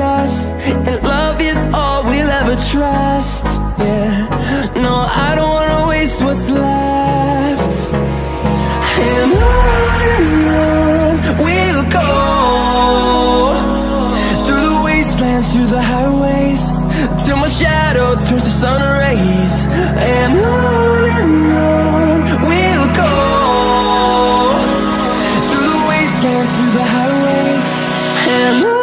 us, and love is all we'll ever trust. Yeah, no, I don't wanna waste what's left. And on we'll go, through the wastelands, through the highways, till my shadow turns to sun rays. And on we'll go, through the wastelands, through the highways, and on